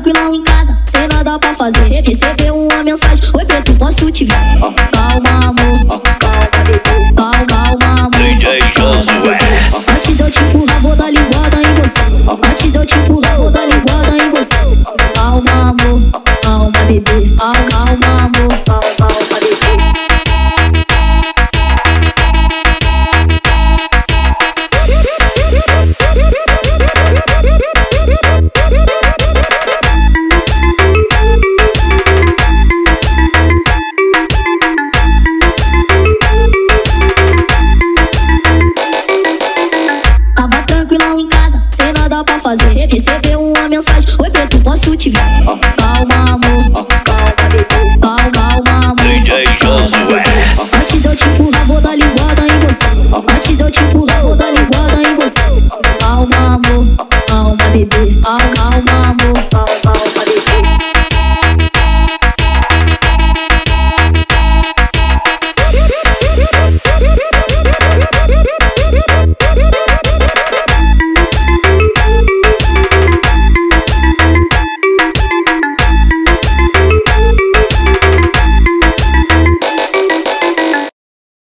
tranquilão em casa, sem nada pra fazer. Recebeu uma mensagem, oi preto, posso te ver? Calma amor, calma amor, DJ Josué. Antes de eu te empurrar vou dar ligada em você. Antes de eu te empurrar vou dar ligada em você. Calma amor, calma bebê, calma amor, calma bebê. Recebeu uma mensagem, oi preto, posso te ver? Calma amor, calma amor, DJ Josué. Antes de eu te empurrar vou dar ligada em você. Antes de eu te empurrar vou dar ligada em você. Calma amor, calma bebê, calma amor, calma.